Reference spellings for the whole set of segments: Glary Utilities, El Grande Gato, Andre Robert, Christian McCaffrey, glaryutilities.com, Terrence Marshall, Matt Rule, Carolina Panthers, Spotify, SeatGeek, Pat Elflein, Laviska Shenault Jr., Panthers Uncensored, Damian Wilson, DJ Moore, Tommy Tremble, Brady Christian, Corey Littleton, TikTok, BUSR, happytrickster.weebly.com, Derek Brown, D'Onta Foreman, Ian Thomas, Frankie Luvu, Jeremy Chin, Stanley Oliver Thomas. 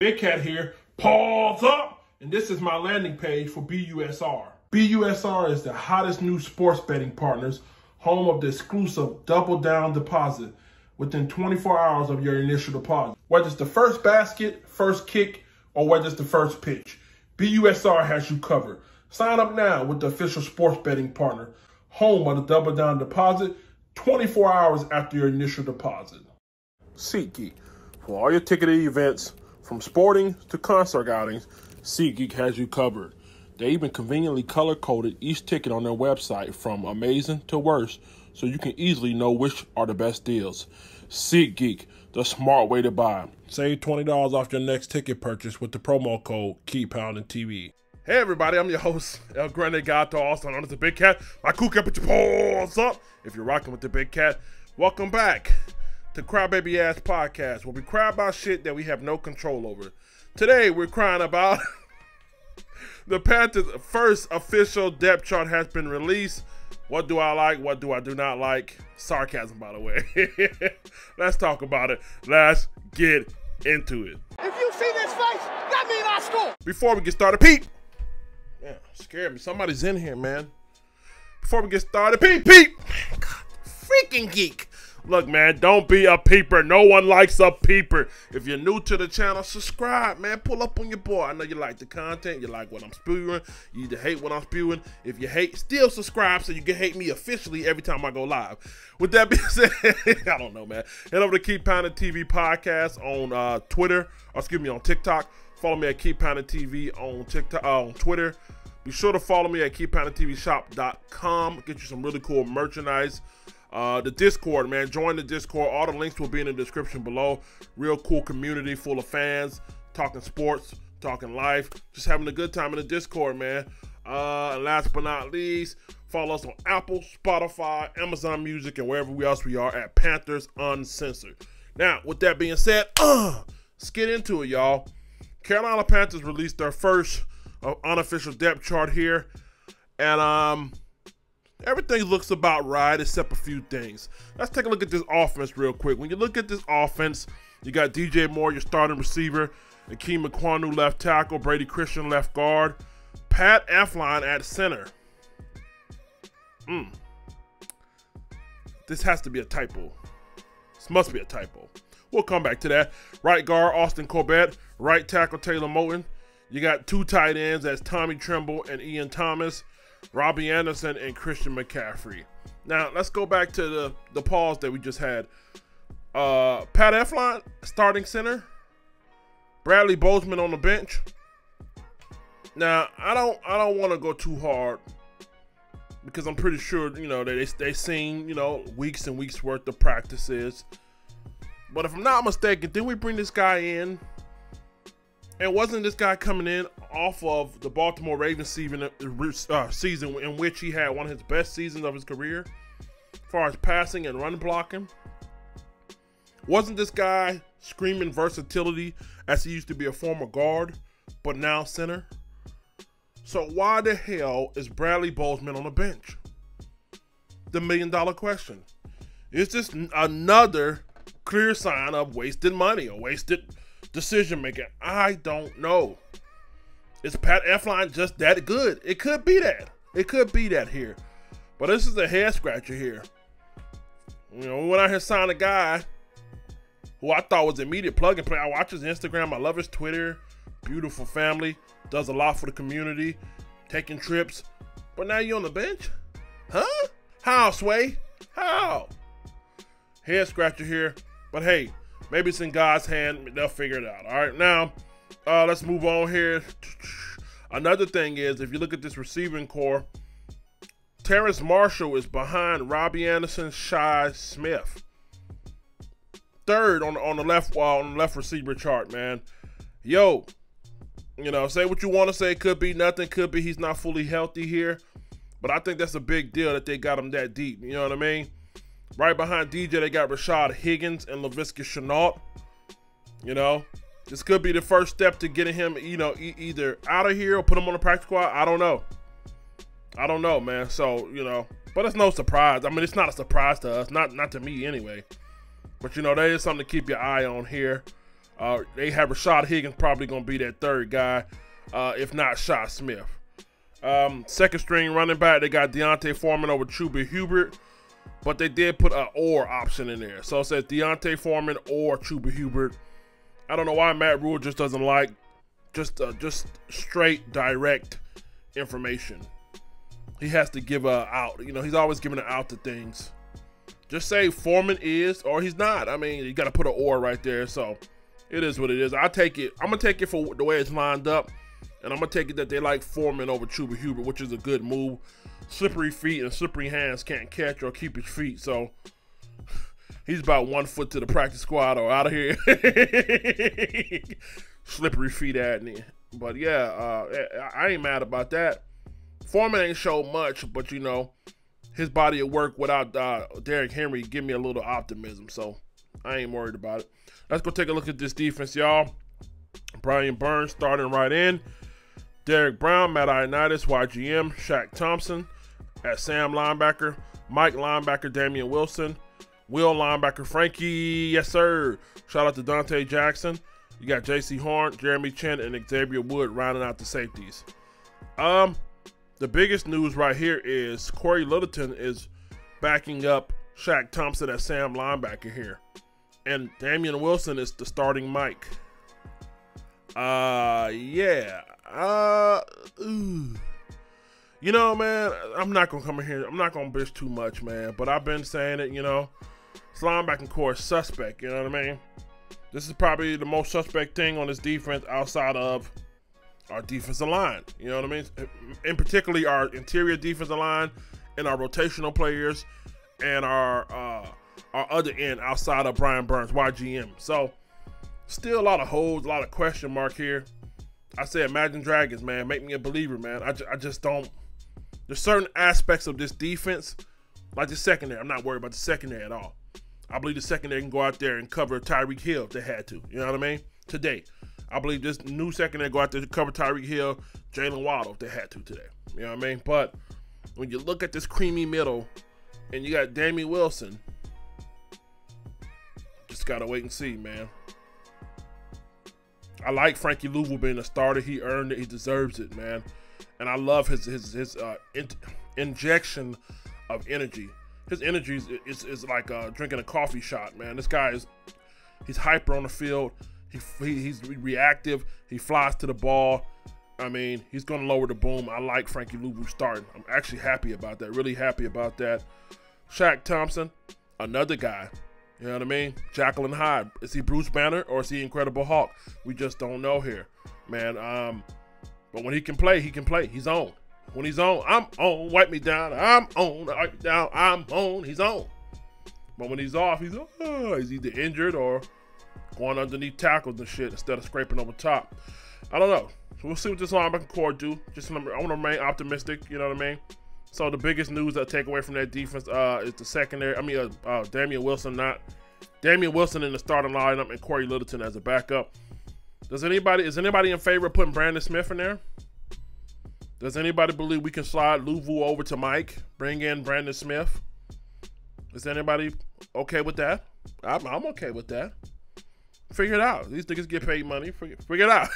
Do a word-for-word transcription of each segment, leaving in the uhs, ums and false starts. Big Cat here, paws up, and this is my landing page for B U S R. B U S R is the hottest new sports betting partners, home of the exclusive double down deposit within twenty-four hours of your initial deposit. Whether it's the first basket, first kick, or whether it's the first pitch, B U S R has you covered. Sign up now with the official sports betting partner, home of the double down deposit, twenty-four hours after your initial deposit. SeatGeek, for all your ticketed events, from sporting to concert outings, SeatGeek has you covered. They even conveniently color-coded each ticket on their website from amazing to worst, so you can easily know which are the best deals. SeatGeek, the smart way to buy. Save twenty dollars off your next ticket purchase with the promo code Keep Pounding T V. Hey everybody, I'm your host, El Grande Gato, also known as the Big Cat. My cool cat, put your paws up if you're rocking with the Big Cat. Welcome back to Crybaby Ass Podcast, where we cry about shit that we have no control over. Today we're crying about the Panthers' first official depth chart has been released. What do I like? What do I do not like? Sarcasm, by the way. Let's talk about it. Let's get into it. If you see this face, that means I score. Before we get started, Pete. Yeah, scared me. Somebody's in here, man. Before we get started, Pete, Pete. God, freaking geek. Look, man, don't be a peeper. No one likes a peeper. If you're new to the channel, subscribe, man. Pull up on your boy. I know you like the content. You like what I'm spewing. You either hate what I'm spewing. If you hate, still subscribe so you can hate me officially every time I go live. With that being said, I don't know, man. Head over to Keep Pounding T V Podcast on uh, Twitter. Or excuse me, on TikTok. Follow me at Keep Pounding T V on TikTok, uh, on Twitter. Be sure to follow me at keep pounding t v shop dot com. Get you some really cool merchandise. Uh, the Discord, man, join the Discord. All the links will be in the description below. Real cool community full of fans, talking sports, talking life, just having a good time in the Discord, man. Uh, and last but not least, follow us on Apple, Spotify, Amazon Music, and wherever else we are at Panthers Uncensored. Now, with that being said, uh, let's get into it, y'all. Carolina Panthers released their first uh, unofficial depth chart here, and um. everything looks about right except a few things. Let's take a look at this offense real quick. When you look at this offense, you got D J Moore, your starting receiver, Akeem Ekwonu, left tackle, Brady Christian, left guard, Pat Elflein at center. Mm. This has to be a typo. This must be a typo. We'll come back to that. Right guard, Austin Corbett, right tackle, Taylor Moten. You got two tight ends, that's Tommy Tremble and Ian Thomas, Robbie Anderson, and Christian McCaffrey. Now, let's go back to the, the pause that we just had. Uh, Pat Elflein, starting center. Bradley Bozeman on the bench. Now, I don't I don't want to go too hard because I'm pretty sure, you know, they, they seen, you know, weeks and weeks worth of practices. But if I'm not mistaken, didn't we bring this guy in? And wasn't this guy coming in off of the Baltimore Ravens season, uh, season in which he had one of his best seasons of his career as far as passing and run blocking? Wasn't this guy screaming versatility as he used to be a former guard, but now center? So why the hell is Bradley Bozeman on the bench? The million dollar question. Is this another clear sign of wasted money or wasted decision making? I don't know. Is Pat Elflein just that good? It could be that. It could be that here. But this is a head scratcher here. You know, we went out here signed a guy who I thought was immediate plug and play. I watch his Instagram. I love his Twitter. Beautiful family. Does a lot for the community. Taking trips. But now you on the bench? Huh? How, Sway? How? Head scratcher here. But hey, maybe it's in God's hand. They'll figure it out. All right, now uh, let's move on here. Another thing is, if you look at this receiving core, Terrence Marshall is behind Robbie Anderson, Shi Smith, third on on the left wall on the left receiver chart. Man, yo, you know, say what you want to say. Could be nothing. Could be he's not fully healthy here, but I think that's a big deal that they got him that deep. You know what I mean? Right behind D J, they got Rashad Higgins and Laviska Shenault. You know, this could be the first step to getting him, you know, e either out of here or put him on the practice squad. I don't know. I don't know, man. So, you know, but it's no surprise. I mean, it's not a surprise to us. Not not to me anyway. But, you know, that is something to keep your eye on here. Uh, they have Rashad Higgins probably going to be that third guy, uh, if not Shi Smith. Um, second string running back, they got D'Onta Foreman over Chuba Hubbard, but they did put an or option in there. So it says D'Onta Foreman or Chuba Hubbard. I don't know why Matt Rule just doesn't like just uh, just straight direct information. He has to give a out. You know, he's always giving an out to things. Just say Foreman is or he's not. I mean, you got to put an or right there. So it is what it is. I take it. I'm going to take it for the way it's lined up. And I'm going to take it that they like Foreman over Chuba Hubbard, which is a good move. Slippery feet and slippery hands, can't catch or keep his feet. So he's about one foot to the practice squad or out of here. Slippery feet at me. But, yeah, uh, I ain't mad about that. Foreman ain't showed much, but, you know, his body of work without uh, Derrick Henry give me a little optimism. So I ain't worried about it. Let's go take a look at this defense, y'all. Brian Burns starting right in. Derek Brown, Matt Ioannidis, Y G M, Shaq Thompson at Sam linebacker, Mike linebacker, Damian Wilson, Will linebacker, Frankie, yes sir. Shout out to Dante Jackson. You got J C Horn, Jeremy Chin, and Xavier Wood rounding out the safeties. Um, the biggest news right here is Corey Littleton is backing up Shaq Thompson at Sam linebacker here, and Damian Wilson is the starting Mike. Uh, yeah. Uh, ooh. You know, man, I'm not going to come in here. I'm not going to bitch too much, man. But I've been saying it, you know. This linebacker core is suspect, you know what I mean? This is probably the most suspect thing on this defense outside of our defensive line. You know what I mean? In particularly our interior defensive line and our rotational players and our, uh, our other end outside of Brian Burns, Y G M. So, still a lot of holes, a lot of question mark here. I say, imagine dragons, man. Make me a believer, man. I, ju I just don't. There's certain aspects of this defense, like the secondary. I'm not worried about the secondary at all. I believe the secondary can go out there and cover Tyreek Hill if they had to. You know what I mean? Today, I believe this new secondary go out there to cover Tyreek Hill, Jalen Waddle if they had to today. You know what I mean? But when you look at this creamy middle, and you got Damian Wilson, just gotta wait and see, man. I like Frankie Luvu being a starter. He earned it. He deserves it, man. And I love his his, his uh, in injection of energy. His energy is, is, is like uh, drinking a coffee shot, man. This guy is he's hyper on the field. He, he He's reactive. He flies to the ball. I mean, he's going to lower the boom. I like Frankie Luvu starting. I'm actually happy about that. Really happy about that. Shaq Thompson, another guy. You know what I mean? Jacqueline Hyde. Is he Bruce Banner or is he Incredible Hulk? We just don't know here, man. Um, but when he can play, he can play. He's on. When he's on, I'm on. Wipe me down. I'm on. Wipe me down. I'm on. He's on. But when he's off, he's oh, he's either injured or going underneath tackles and shit instead of scraping over top. I don't know. So we'll see what this linebacker core do. Just remember, I want to remain optimistic. You know what I mean? So the biggest news I take away from that defense uh, is the secondary. I mean, uh, uh, Damian Wilson not Damian Wilson in the starting lineup and Corey Littleton as a backup. Does anybody is anybody in favor of putting Brandon Smith in there? Does anybody believe we can slide Luvu over to Mike, bring in Brandon Smith? Is anybody okay with that? I'm, I'm okay with that. Figure it out. These niggas get paid money. Figure, figure it out.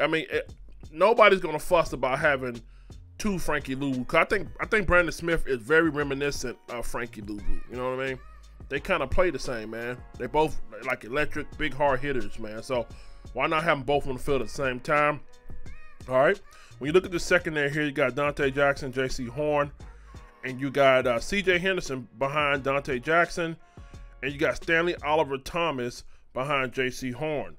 I mean, it, nobody's gonna fuss about having to Frankie Luvu. Cause I think I think Brandon Smith is very reminiscent of Frankie Luvu. You know what I mean? They kind of play the same, man. They both like electric, big hard hitters, man. So why not have them both on the field at the same time? All right. When you look at the secondary here, you got Dante Jackson, J C. Horn, and you got uh, C J Henderson behind Dante Jackson, and you got Stanley Oliver Thomas behind J C. Horn.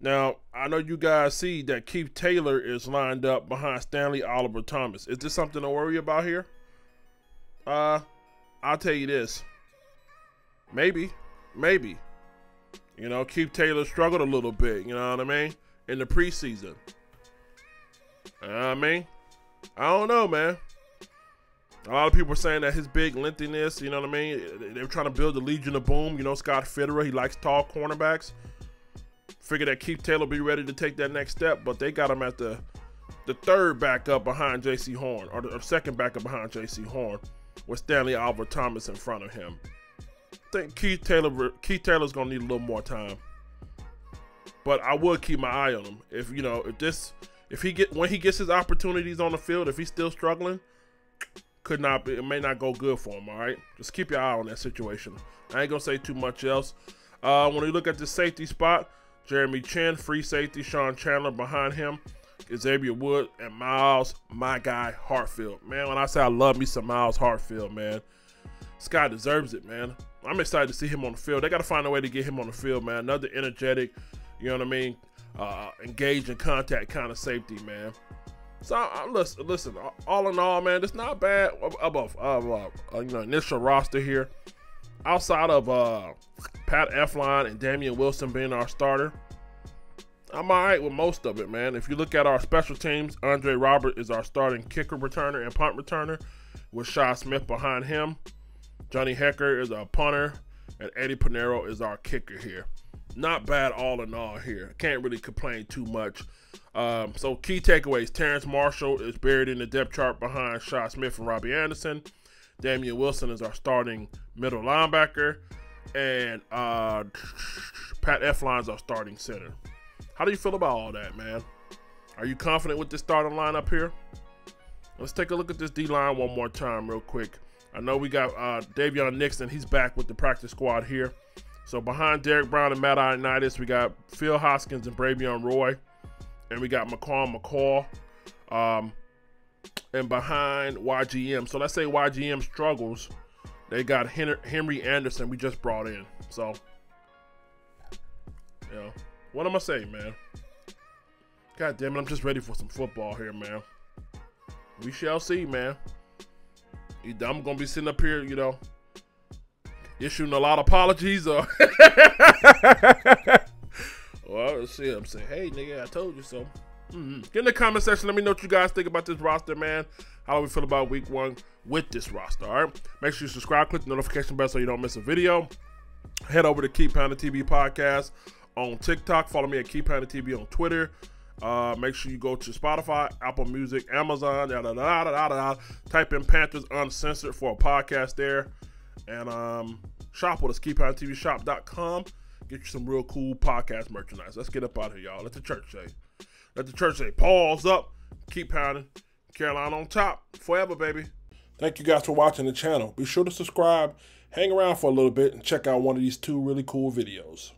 Now, I know you guys see that Keith Taylor is lined up behind Stanley Oliver Thomas. Is this something to worry about here? Uh, I'll tell you this. Maybe. Maybe. You know, Keith Taylor struggled a little bit, you know what I mean, in the preseason. You know what I mean? I don't know, man. A lot of people are saying that his big lengthiness, you know what I mean, they're trying to build the Legion of Boom. You know, Scott Fitterer, he likes tall cornerbacks. Figure that Keith Taylor be ready to take that next step, but they got him at the the third backup behind J C. Horn, or the or second backup behind J C. Horn, with Stanley Oliver Thomas in front of him. I think Keith Taylor Keith Taylor's gonna need a little more time. but I would keep my eye on him. If you know, if this, if he get when he gets his opportunities on the field, if he's still struggling, could not be, it may not go good for him. All right, just keep your eye on that situation. I ain't gonna say too much else. Uh, when we look at the safety spot, Jeremy Chin, free safety, Sean Chandler behind him, Xavier Wood, and Miles, my guy, Hartfield. Man, when I say I love me some Miles Hartfield, man, this guy deserves it, man. I'm excited to see him on the field. They got to find a way to get him on the field, man. Another energetic, you know what I mean, uh, engage in contact kind of safety, man. So, I, I, listen, listen, all in all, man, it's not bad above, above uh, you know, initial roster here. Outside of uh, Pat Elflein and Damian Wilson being our starter, I'm all right with most of it, man. If you look at our special teams, Andre Robert is our starting kicker returner and punt returner, with Shi Smith behind him. Johnny Hecker is our punter, and Eddie Pinero is our kicker here. Not bad all in all here. Can't really complain too much. Um, so key takeaways. Terrence Marshall is buried in the depth chart behind Shi Smith and Robbie Anderson. Damian Wilson is our starting middle linebacker. And uh, Pat Elflein is our starting center. How do you feel about all that, man? Are you confident with this starting lineup here? Let's take a look at this D-line one more time real quick. I know we got uh, Davion Nixon. He's back with the practice squad here. So behind Derek Brown and Matt Ioannidis, we got Phil Hoskins and Bravion Roy. And we got McCall McCall. Um, and behind Y G M. So let's say Y G M struggles. They got Henry Anderson we just brought in. So, you know. What am I saying, man? God damn it, I'm just ready for some football here, man. We shall see, man. I'm going to be sitting up here, you know, issuing a lot of apologies. Or well, shit, I'm saying, hey, nigga, I told you so. Mm-hmm. Get in the comment section. Let me know what you guys think about this roster, man. How do we feel about week one with this roster, all right? Make sure you subscribe. Click the notification bell so you don't miss a video. Head over to Keep Pounding T V Podcast on TikTok. Follow me at Keep Pounding T V on Twitter. Uh, make sure you go to Spotify, Apple Music, Amazon, da, da, da, da, da, da. Type in Panthers Uncensored for a podcast there. And um, shop with us, keep pounding T V shop dot com. Get you some real cool podcast merchandise. Let's get up out of here, y'all. Let the church say. Let the church say, pause up, keep pounding. Carolina on top, forever, baby. Thank you guys for watching the channel. Be sure to subscribe, hang around for a little bit, and check out one of these two really cool videos.